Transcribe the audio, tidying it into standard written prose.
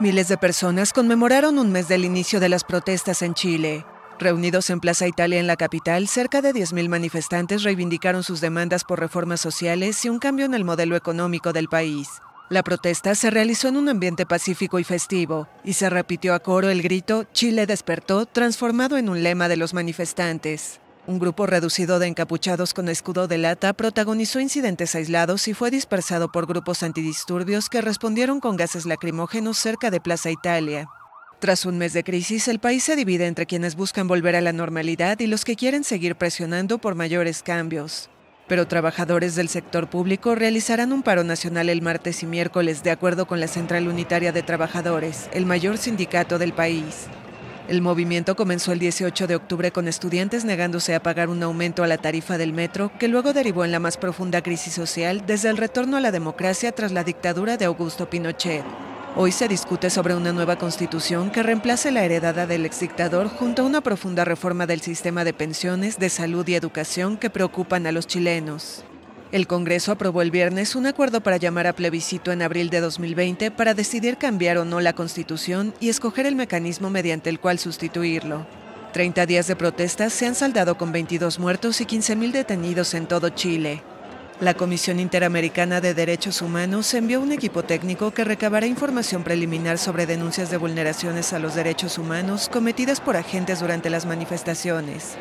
Miles de personas conmemoraron un mes del inicio de las protestas en Chile. Reunidos en Plaza Italia en la capital, cerca de 10.000 manifestantes reivindicaron sus demandas por reformas sociales y un cambio en el modelo económico del país. La protesta se realizó en un ambiente pacífico y festivo, y se repitió a coro el grito «Chile despertó», transformado en un lema de los manifestantes. Un grupo reducido de encapuchados con escudo de lata protagonizó incidentes aislados y fue dispersado por grupos antidisturbios que respondieron con gases lacrimógenos cerca de Plaza Italia. Tras un mes de crisis, el país se divide entre quienes buscan volver a la normalidad y los que quieren seguir presionando por mayores cambios. Pero trabajadores del sector público realizarán un paro nacional el martes y miércoles, de acuerdo con la Central Unitaria de Trabajadores, el mayor sindicato del país. El movimiento comenzó el 18 de octubre con estudiantes negándose a pagar un aumento a la tarifa del metro, que luego derivó en la más profunda crisis social desde el retorno a la democracia tras la dictadura de Augusto Pinochet. Hoy se discute sobre una nueva constitución que reemplace la heredada del exdictador junto a una profunda reforma del sistema de pensiones, de salud y educación que preocupan a los chilenos. El Congreso aprobó el viernes un acuerdo para llamar a plebiscito en abril de 2020 para decidir cambiar o no la constitución y escoger el mecanismo mediante el cual sustituirlo. 30 días de protestas se han saldado con 22 muertos y 15.000 detenidos en todo Chile. La Comisión Interamericana de Derechos Humanos envió un equipo técnico que recabará información preliminar sobre denuncias de vulneraciones a los derechos humanos cometidas por agentes durante las manifestaciones.